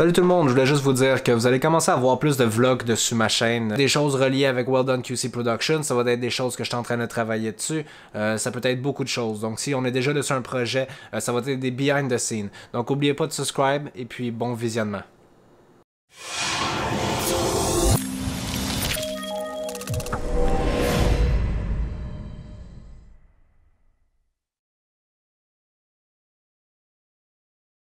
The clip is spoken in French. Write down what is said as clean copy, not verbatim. Salut tout le monde, je voulais juste vous dire que vous allez commencer à voir plus de vlogs dessus ma chaîne. Des choses reliées avec Well Done QC Production, ça va être des choses que je suis en train de travailler dessus. Ça peut être beaucoup de choses. Donc si on est déjà dessus un projet, ça va être des behind the scenes. Donc n'oubliez pas de subscribe et puis bon visionnement.